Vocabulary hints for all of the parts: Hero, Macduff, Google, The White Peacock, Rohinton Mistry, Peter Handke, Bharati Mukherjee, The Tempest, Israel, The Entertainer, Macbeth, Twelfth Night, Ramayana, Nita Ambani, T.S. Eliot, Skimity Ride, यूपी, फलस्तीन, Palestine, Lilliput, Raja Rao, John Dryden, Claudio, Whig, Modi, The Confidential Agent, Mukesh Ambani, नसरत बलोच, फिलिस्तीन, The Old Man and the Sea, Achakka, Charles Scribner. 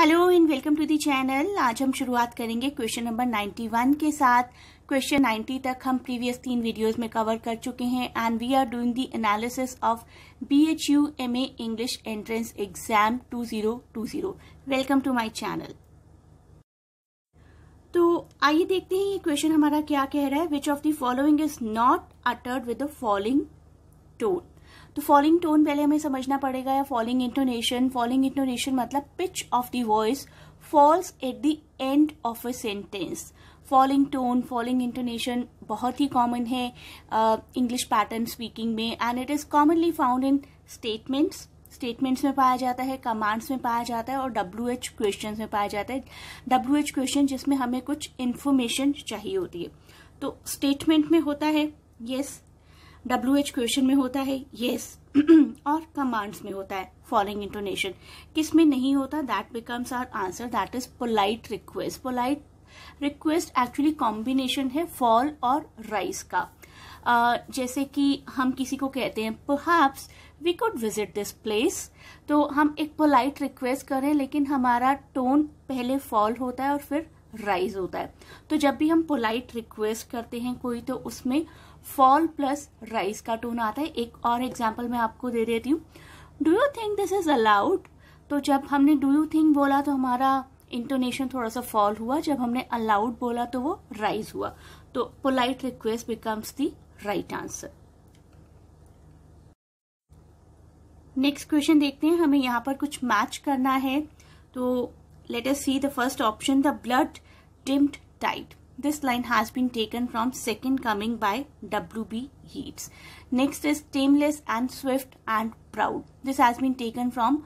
Hello and welcome to the channel. आज हम शुरुआत करेंगे क्वेश्चन नंबर 91 के साथ। क्वेश्चन 90 तक हम प्रीवियस 3 वीडियोस में कवर कर चुके हैं and we are doing the analysis of BHUMA English entrance exam 2020। Welcome to my channel. तो आइए देखते हैं ये क्वेश्चन हमारा क्या कह रहा है। Which of the following is not uttered with the falling tone. तो फॉलिंग टोन पहले हमें समझना पड़ेगा या फॉलिंग इंटोनेशन। फॉलिंग इंटोनेशन मतलब pitch of the voice falls at the end of a sentence. Falling tone, falling intonation बहुत ही common है इंग्लिश पैटर्न स्पीकिंग में and it is commonly found in statements. Statements में पाया जाता है, commands में पाया जाता है और WH क्वेश्चन में पाया जाता है। WH क्वेश्चन जिसमें हमें कुछ इन्फॉर्मेशन चाहिए होती है। तो स्टेटमेंट में होता है यस, WH क्वेश्चन में होता है येस और कमांड्स में होता है फॉलोइंग इंटोनेशन। किस में नहीं होता? That becomes our answer, that is polite request. Polite request actually combination है फॉल और राइज का। जैसे कि हम किसी को कहते हैं perhaps we could visit this place, तो हम एक पोलाइट रिक्वेस्ट करें लेकिन हमारा टोन पहले फॉल होता है और फिर राइज होता है। तो जब भी हम पोलाइट रिक्वेस्ट करते हैं कोई, तो उसमें फॉल प्लस राइज का टोन आता है। एक और एग्जाम्पल मैं आपको दे देती हूँ, do you think this is allowed. तो जब हमने डू यू थिंक बोला तो हमारा इंटोनेशन थोड़ा सा फॉल हुआ, जब हमने अलाउड बोला तो वो राइज हुआ। तो polite request becomes the right answer. Next question देखते हैं, हमें यहाँ पर कुछ मैच करना है। तो let us see the first option, the blood dimmed tide. This line has been taken from Second Coming by W.B. Yeats. Next is tameless and swift and proud. This has been taken from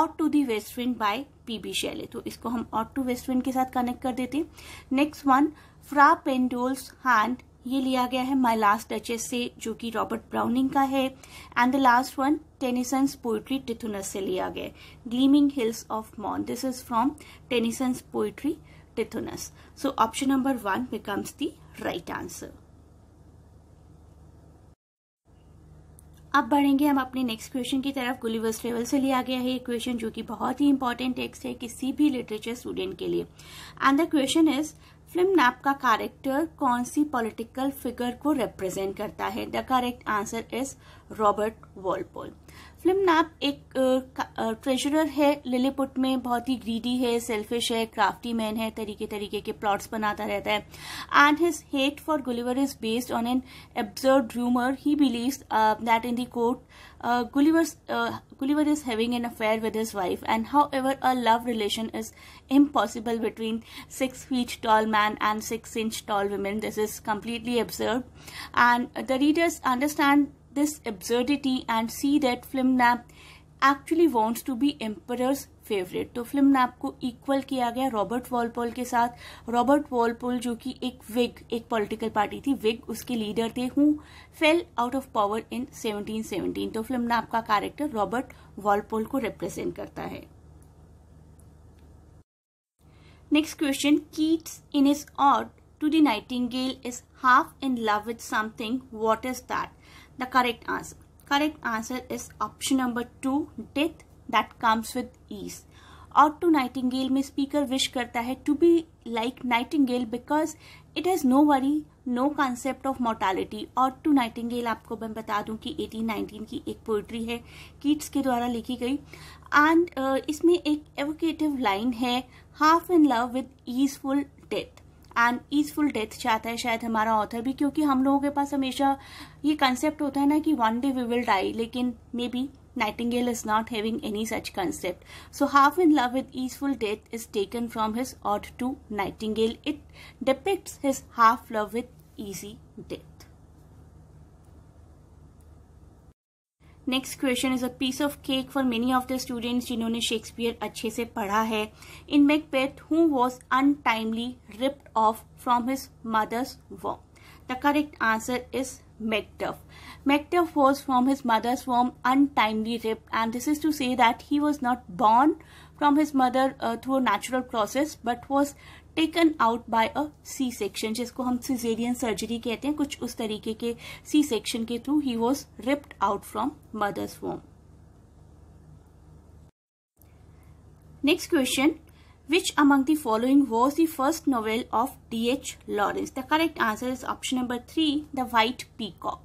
Ode to the West Wind by P.B. Shelley. तो इसको हम Ode to West Wind के साथ connect कर देते हैं। Next one, Fra Pendol's hand. ये लिया गया है My Last Duchess से, जो कि रॉबर्ट ब्राउनिंग का है। And the last one Tennyson's poetry Tithonus से लिया गया है, ग्लीमिंग हिल्स ऑफ मॉन। This is from Tennyson's poetry Tithonus. So option number 1 becomes the right answer. अब बढ़ेंगे हम अपने नेक्स्ट क्वेश्चन की तरफ। गुलिवर्स ट्रेवल से लिया गया है ये क्वेश्चन, जो कि बहुत ही इंपॉर्टेंट टेक्स्ट है किसी भी लिटरेचर स्टूडेंट के लिए। And the question is, Flimnap का कैरेक्टर कौन सी पॉलिटिकल फिगर को रिप्रेजेंट करता है। The correct answer is Robert Walpole. Flimnap एक ट्रेजरर है लिलीपुट में, बहुत ही ग्रीडी है, सेल्फिश है, क्राफ्टी मैन है, तरीके तरीके के प्लॉट्स बनाता रहता है। And his hate for Gulliver is based on an absurd rumour. He believes that in the court Gulliver is having an affair with his wife and however a love relation is impossible between 6 feet tall man and 6-inch tall women. This is completely absurd and the readers understand this absurdity and see that Flimnap actually wants to be emperor's favourite. तो Flimnap को equal किया गया Robert Walpole के साथ। Robert Walpole जो कि एक Whig, एक पॉलिटिकल पार्टी थी विग, उसके लीडर थे who fell out of power in 1717। तो फ्लिमनैप का कैरेक्टर रॉबर्ट वॉलपोल को रिप्रेजेंट करता है। Next question, Keats in his ode to the nightingale is half in love with something, what is that. The correct answer, correct answer is option number 2, death That comes with ease. Ode to Nightingale में speaker wish करता है to be like Nightingale because it has no worry, no concept of mortality. Ode to Nightingale आपको मैं बता दूं कि 1819 की एक पोइट्री है कीट्स के द्वारा लिखी गई। एंड इसमें एक एवोकेटिव लाइन है, half in love with easeful death. And easeful death चाहता है शायद हमारा ऑथर भी, क्योंकि हम लोगों के पास हमेशा ये कंसेप्ट होता है ना कि one day we will die, लेकिन maybe Nightingale is not having any such concept. So half in love with easeful death is taken from his Ode to Nightingale. It depicts his half love with easy death. Next question is a piece of cake for many of the students जिन्होंने Shakespeare अच्छे से पढ़ा है. In Macbeth, who was untimely ripped off from his mother's womb? The correct answer is Macduff. Macduff was from his mother's womb untimely ripped, and this is to say that he was not born from his mother through a natural process, but was taken out by a C-section, जिसको हम cesarean surgery कहते हैं, कुछ उस तरीके के C-section के through he was ripped out from mother's womb. Next question. Which among the following was the first novel of D.H. Lawrence? The correct answer is option number 3, The White Peacock.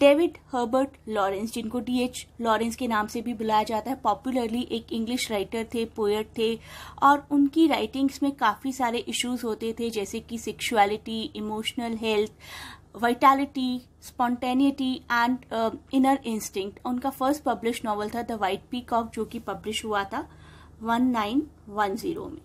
David Herbert Lawrence, जिनको D.H. Lawrence के नाम से भी बुलाया जाता है, popularly एक English writer थे, पोएट थे, और उनकी राइटिंग्स में काफ़ी सारे इश्यूज होते थे जैसे कि sexuality, emotional health, vitality, spontaneity and inner instinct. उनका फर्स्ट पब्लिश नॉवल था द वाइट पीकॉक, जो कि पब्लिश हुआ था 1910 में.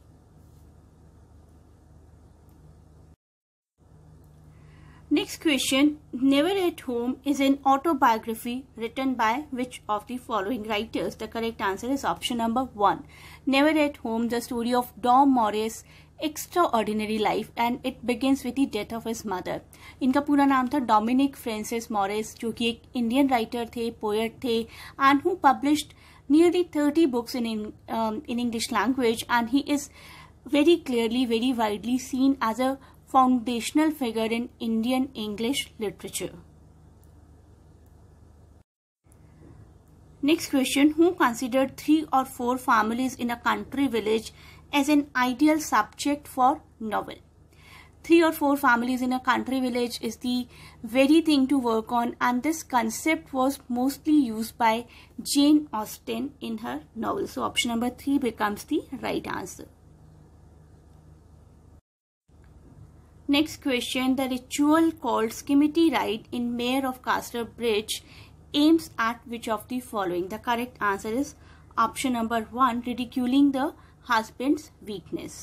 Next question, Never at Home is an autobiography written by which of the following writers? The correct answer is option number 1. Never at Home, the story of Dom Moraes' extraordinary life, and it begins with the death of his mother. इनका पूरा नाम था Dominic Francis Morris, जो कि एक Indian writer थे, poet थे, and who published nearly 30 books in English language, and he is very clearly, very widely seen as a foundational figure in Indian English literature. Next question, who considered 3 or 4 families in a country village as an ideal subject for novel? 3 or 4 families in a country village is the very thing to work on, and this concept was mostly used by Jane Austen in her novel. So option number 3 becomes the right answer. Next question, the ritual called Skimity Ride in Mayor of Casterbridge aims at which of the following? The correct answer is option number 1, ridiculing the husband's weakness.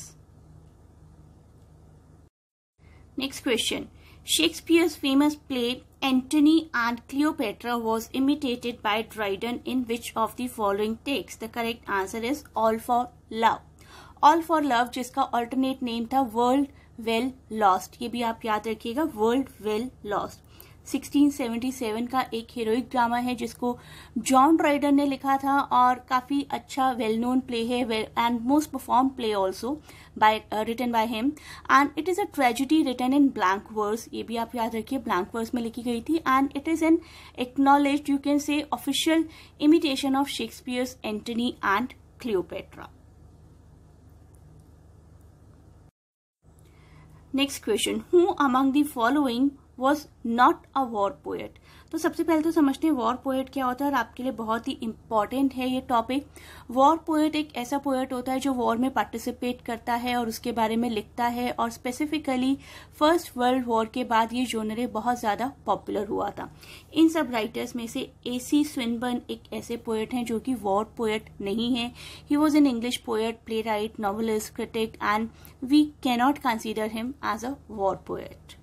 Next question, Shakespeare's famous play Antony and Cleopatra was imitated by Dryden in which of the following texts? The correct answer is All for Love. All for Love, जिसका alternate name था World Well Lost, ये भी आप याद रखिएगा, world well lost 1677 का एक heroic drama है जिसको जॉन ड्राइडन ने लिखा था, और काफ़ी अच्छा वेल नोन प्ले है and most perform play also by written by him, and it is a tragedy written in blank verse, ये भी आप याद रखिए ब्लैंक वर्स में लिखी गई थी, and it is an acknowledged, you can say official imitation of Shakespeare's Antony and Cleopatra. Next question, who among the following was not a war poet? तो सबसे पहले तो समझते हैं वॉर पोएट क्या होता है, और आपके लिए बहुत ही इम्पॉर्टेंट है ये टॉपिक. वॉर पोएट एक ऐसा पोएट होता है जो वॉर में पार्टिसिपेट करता है और उसके बारे में लिखता है, और स्पेसिफिकली फर्स्ट वर्ल्ड वॉर के बाद ये जोनरे बहुत ज़्यादा पॉपुलर हुआ था. इन सब राइटर्स में से एसी स्विनबर्न एक ऐसे पोएट हैं जो कि वॉर पोएट नहीं है. He was an English poet, playwright, novelist, critic, and we cannot consider him as a war poet.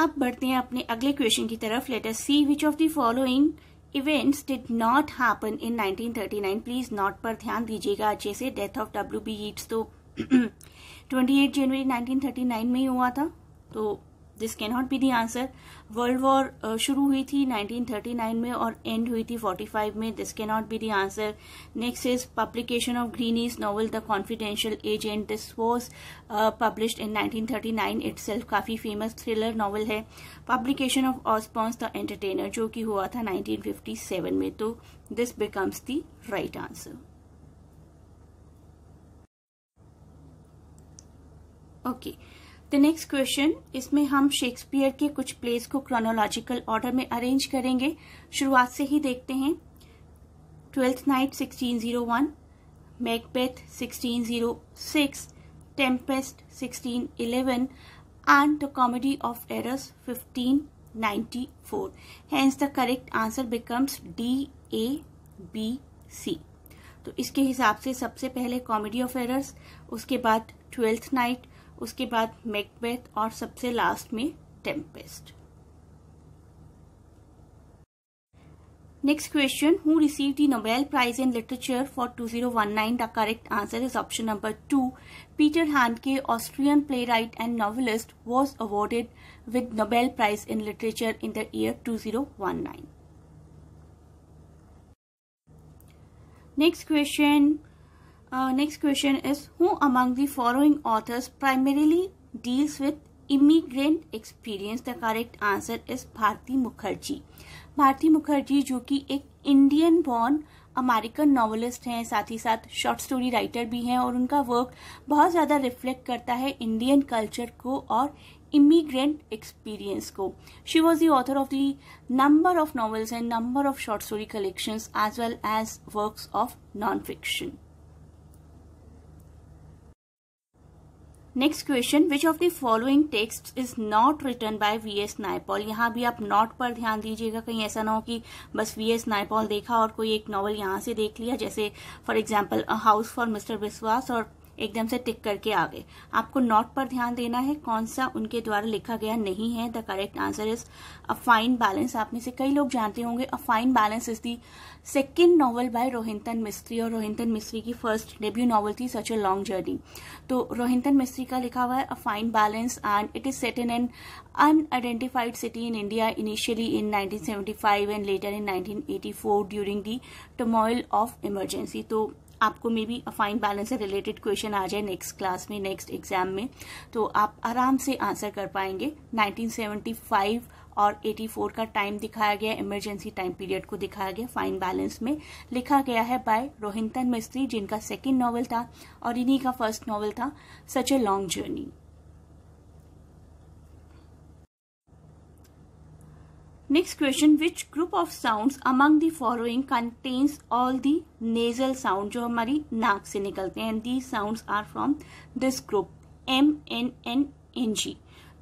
अब बढ़ते हैं अपने अगले क्वेश्चन की तरफ. Let us see which of the following events did not happen in 1939. Please note पर ध्यान दीजिएगा अच्छे से. Death of W.B. यीट्स तो 28 जनवरी 1939 में ही हुआ था, तो this can not be the answer. World war शुरू हुई थी 1939 में और एंड हुई थी 45 में, this can not be the answer. Next is publication of Greene's novel the confidential agent, this was published in 1939 itself, काफ़ी फेमस थ्रिलर नॉवल है. Publication of Osborne's the entertainer, जो कि हुआ था 1957 में, तो this becomes the right answer. Okay, the next question, इसमें हम शेक्सपियर के कुछ प्लेस को क्रोनोलॉजिकल ऑर्डर में अरेंज करेंगे. शुरुआत से ही देखते हैं. Twelfth Night 1601, Macbeth 1606, Tempest 1611 and the Comedy of Errors 1594. Hence the correct answer becomes D A B C. तो इसके हिसाब से सबसे पहले कॉमेडी ऑफ एरर्स, उसके बाद ट्वेल्थ नाइट, उसके बाद मैकबेथ और सबसे लास्ट में Tempest. Next question, who receive the Nobel prize in literature for 2019. The correct answer is option number 2. Peter Handke, Austrian playwright and novelist, was awarded with Nobel prize in literature in the year 2019. Next question is, who among the following authors primarily deals with immigrant experience? The correct answer is Bharati Mukherjee. Bharati Mukherjee, जो कि एक Indian born American novelist हैं, साथ ही साथ short story writer भी हैं और उनका वर्क बहुत ज़्यादा रिफ्लेक्ट करता है इंडियन कल्चर को और इमिग्रेंट एक्सपीरियंस को. She was the author of the number of novels and number of short story collections as well as works of non fiction. Next question, which of the following texts is not written by V.S. Naipaul. यहाँ भी आप not पर ध्यान दीजिएगा, कहीं ऐसा ना हो कि बस V.S. नायपॉल देखा और कोई एक नॉवल यहाँ से देख लिया, जैसे for example a house for mister Biswas, और एकदम से टिक करके आ गए. आपको नॉट पर ध्यान देना है कौन सा उनके द्वारा लिखा गया नहीं है. The correct answer is a fine balance. आप में से कई लोग जानते होंगे a fine balance is the second novel by Rohinton Mistry, और रोहिंटन मिस्त्री की फर्स्ट डेब्यू नॉवल थी सच अ लॉन्ग जर्नी. तो रोहिंटन मिस्त्री का लिखा हुआ है a fine balance and it is set in an unidentified city in India, initially in 1975 and later in 1984 during the turmoil of emergency. तो आपको may be a fine balance से related question आ जाए नेक्स्ट क्लास में, next exam में, तो आप आराम से आंसर कर पाएंगे. 1975 और 84 का टाइम दिखाया गया, इमरजेंसी टाइम पीरियड को दिखाया गया. फाइन बैलेंस में लिखा गया है बाय रोहिंटन मिस्त्री, जिनका सेकेंड नॉवल था और इन्हीं का फर्स्ट नॉवल था such a long journey. Next question, which group of sounds among the following contains all the nasal sound जो हमारी नाक से निकलते हैं, and these sounds are from this group M, N, N, N, G.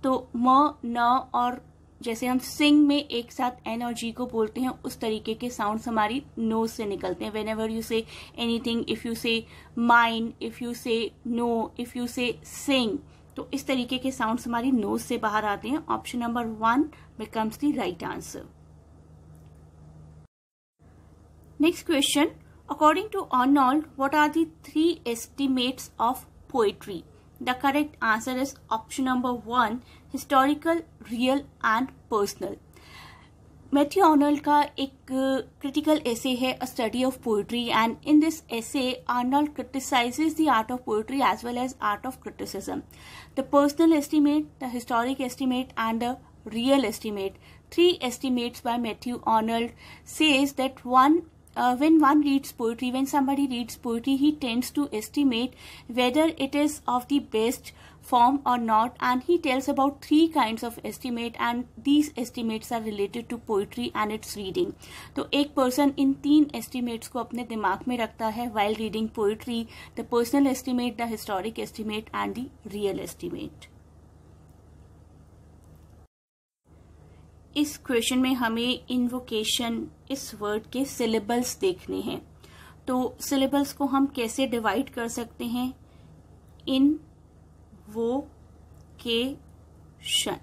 तो म, न और जैसे हम सिंग में एक साथ N और G को बोलते हैं, उस तरीके के साउंड्स हमारी नोज से निकलते हैं. Whenever you say anything, if you say mine, if you say no, if you say sing, तो इस तरीके के साउंड्स हमारी नोज से बाहर आते हैं. Option number 1 becomes the right answer. Next question, according to Arnold what are the 3 estimates of poetry. The correct answer is option number 1 historical, real and personal. Matthew Arnold का एक critical essay है a study of poetry, and in this essay Arnold criticises the art of poetry as well as art of criticism. The personal estimate, the historic estimate and the real estimate. 3 estimates by Matthew Arnold says that when one reads poetry, when somebody reads poetry, he tends to estimate whether it is of the best form or not, and he tells about 3 kinds of estimate, and these estimates are related to poetry and its reading. तो एक person इन 3 estimates को अपने दिमाग में रखता है while reading poetry: the personal estimate, the historic estimate, and the real estimate. इस question में हमें इन्वोकेशन इस वर्ड के सिलेबल्स देखने हैं, तो सिलेबल्स को हम कैसे डिवाइड कर सकते हैं. इन वो के शन,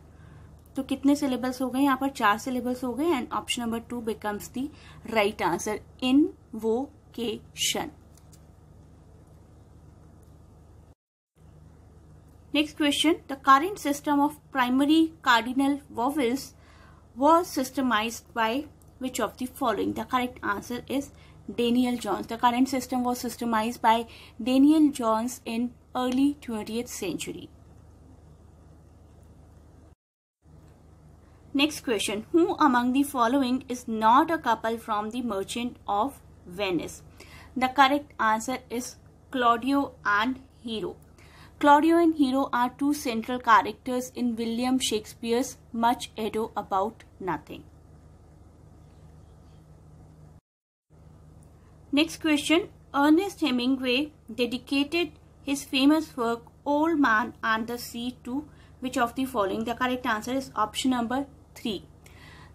तो कितने सिलेबल्स हो गए यहाँ पर? 4 सिलेबल्स हो गए, and option number 2 becomes the right answer. Invocation. Next question, the current system of primary cardinal vowels was systemized by which of the following. The correct answer is Daniel Jones. The current system was systemized by Daniel Jones in early 20th century. Next question, who among the following is not a couple from the Merchant of Venice. The correct answer is Claudio and Hero. Claudio and Hero are 2 central characters in William Shakespeare's Much Ado About Nothing. Next question, Ernest Hemingway dedicated his famous work Old Man and the Sea to which of the following. The correct answer is option number 3.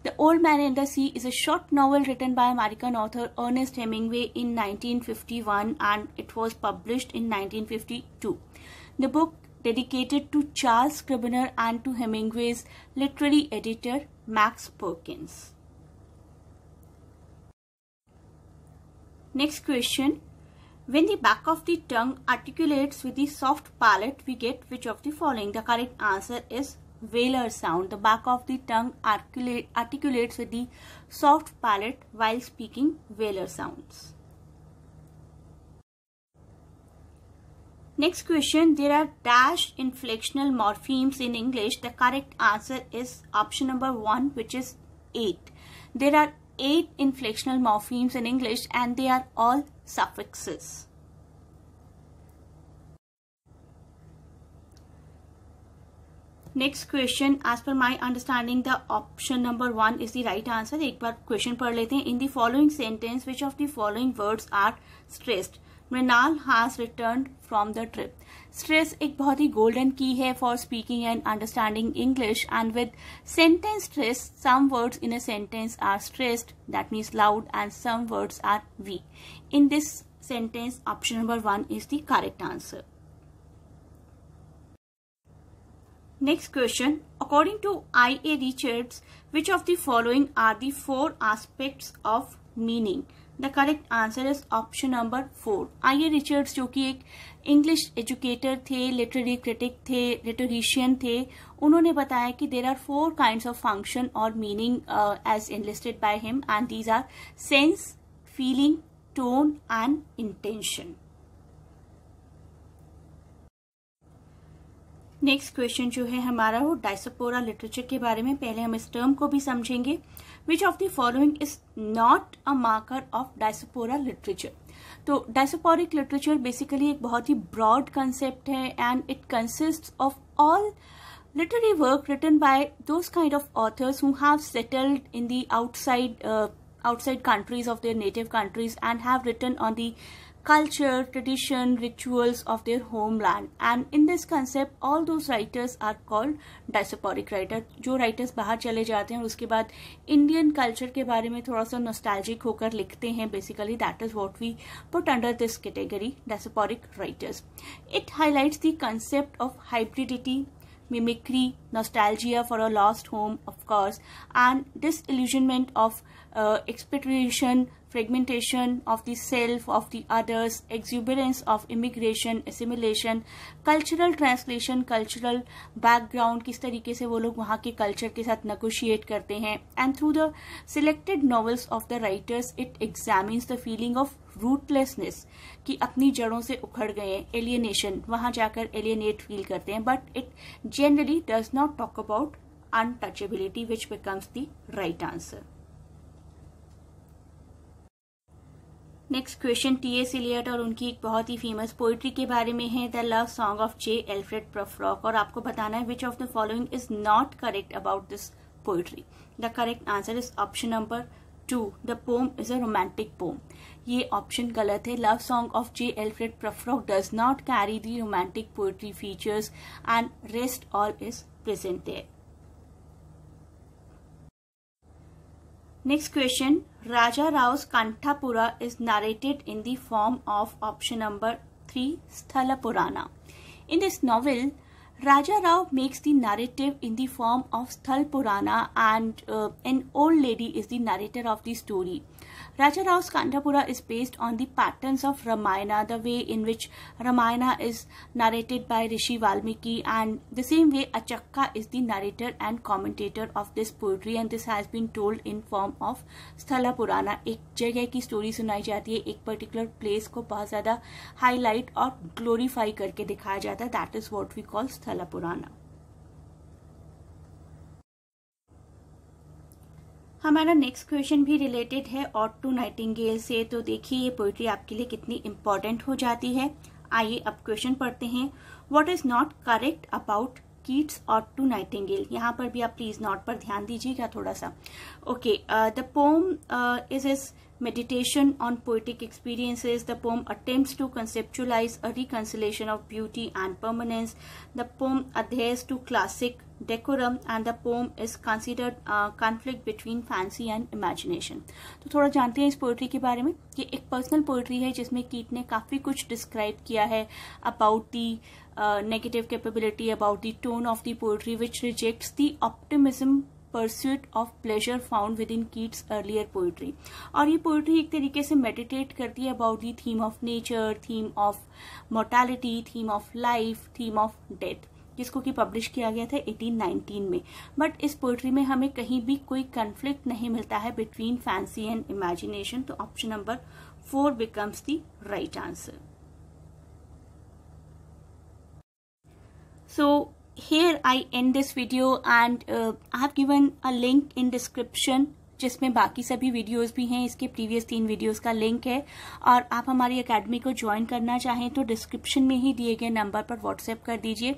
The Old Man and the Sea is a short novel written by American author Ernest Hemingway in 1951, and it was published in 1952. The book dedicated to Charles Scribner and to Hemingway's literary editor Max Perkins. Next question, when the back of the tongue articulates with the soft palate, we get which of the following. The correct answer is velar sound. The back of the tongue articulates with the soft palate while speaking velar sounds. Next question, there are dash inflectional morphemes in English. The correct answer is option number 1, which is 8. There are 8 inflectional morphemes in English, and they are all suffixes. Next question, as per my understanding the option number 1 is the right answer. एक बार question पढ़ लेते हैं. In the following sentence which of the following words are stressed. Mrinal has return from the trip. Stress एक बहुत ही golden key है for speaking and understanding English, and with sentence stress some words in a sentence are stressed, that means loud, and some words are weak. In this sentence option number 1 is the correct answer. Next question, according to I.A. Richards, which of the following are the 4 aspects of meaning? The correct answer is option number 4. I.A. Richards जो कि एक English educator थे, literary critic थे, rhetorician थे, उन्होंने बताया कि there are 4 kinds of function or meaning as enlisted by him, and these are sense, feeling, tone and intention. Next question जो है हमारा वो डायसपोरा लिटरेचर के बारे में. पहले हम इस टर्म को भी समझेंगे. Which of the following is not a marker of diaspora literature. तो डायसपोरिक लिटरेचर बेसिकली एक बहुत ही ब्रॉड कंसेप्ट है, and it consists of all literary work written by those kind of authors who have settled in the outside countries of their native countries and have written on the culture, tradition, rituals of their homeland, and in this concept all those writers are called diasporic writer. जो writers बाहर चले जाते हैं और उसके बाद Indian culture के बारे में थोड़ा सा nostalgic होकर लिखते हैं, basically that is what we put under this category, diasporic writers. It highlights the concept of hybridity, mimicry, nostalgia for a lost home of course, and disillusionment of expatriation, fragmentation of the self, of the others, exuberance of immigration, assimilation, cultural translation, cultural background, किस तरीके से वो लोग वहाँ के culture के साथ negotiate करते हैं. And through the selected novels of the writers, it examines the feeling of rootlessness कि अपनी जड़ों से उखड़ गए हैं, एलियनेशन, वहां जाकर एलियनेट फील करते हैं. But it generally does not talk about untouchability which becomes the right answer. Next question T S Eliot और उनकी एक बहुत ही फेमस पोइट्री के बारे में है, the love song of J Alfred Prufrock, और आपको बताना है which of the following is not correct about this poetry. The correct answer is option number 2. The poem is a romantic poem. ये option गलत है. Love song of J. Alfred Prufrock does not carry the romantic poetry features, and rest all is present there. Next question. Raja Rao's Kanthapura is narrated in the form of option number 3, Sthala Purana. In this novel, Raja Rao makes the narrative in the form of Sthal Purana, and an old lady is the narrator of the story. Raja Rao's Kanthapura is based on the patterns of Ramayana, the way in which Ramayana is narrated by Rishi Valmiki, and the same way Achakka is the narrator and commentator of this poetry, and this has been told in form of Sthala Purana. एक जगह की story सुनाई जाती है, एक particular place को बहुत ज़्यादा हाईलाइट और ग्लोरीफाई करके दिखाया जाता है, that is what we call sthala पुराना. हमारा नेक्स्ट क्वेश्चन भी रिलेटेड है ऑड टू नाइटिंगेल से, तो देखिए ये पोइट्री आपके लिए कितनी इम्पोर्टेंट हो जाती है. आइए अब क्वेश्चन पढ़ते हैं. What is not correct about Keats odd to Nightingale. यहाँ पर भी आप प्लीज नॉट पर ध्यान दीजिएगा थोड़ा सा. Okay, the poem is his meditation on poetic experiences. The poem attempts to conceptualize a reconciliation of beauty and permanence. The poem adheres to classic decorum, and the poem is considered a conflict between fancy and imagination. तो थोड़ा जानते हैं इस poetry के बारे में. ये एक पर्सनल पोइट्री है जिसमें कीट ने काफ़ी कुछ डिस्क्राइब किया है about the negative capability, about the tone of the poetry which rejects the optimism pursuit of pleasure found within Keats' earlier poetry. और ये पोइट्री एक तरीके से मेडिटेट करती है about the theme of nature, theme of mortality, theme of life, theme of death, जिसको कि publish किया गया था 1819 में. बट इस पोइट्री में हमें कहीं भी कोई कन्फ्लिक्ट नहीं मिलता है बिटवीन फैंसी एंड इमेजिनेशन. तो option number 4 becomes the right answer. So here I end this video, and I have given a link in description जिसमें बाकी सभी वीडियोस भी हैं, इसके प्रीवियस 3 वीडियोस का लिंक है। और आप हमारी एकेडमी को ज्वाइन करना चाहें तो डिस्क्रिप्शन में ही दिए गए नंबर पर व्हाट्सएप कर दीजिए।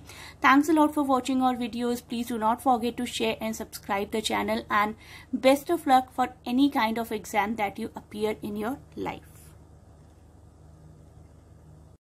Thanks a lot for watching our videos. Please do not forget to share and subscribe the channel, and best of luck for any kind of exam that you appear in your life.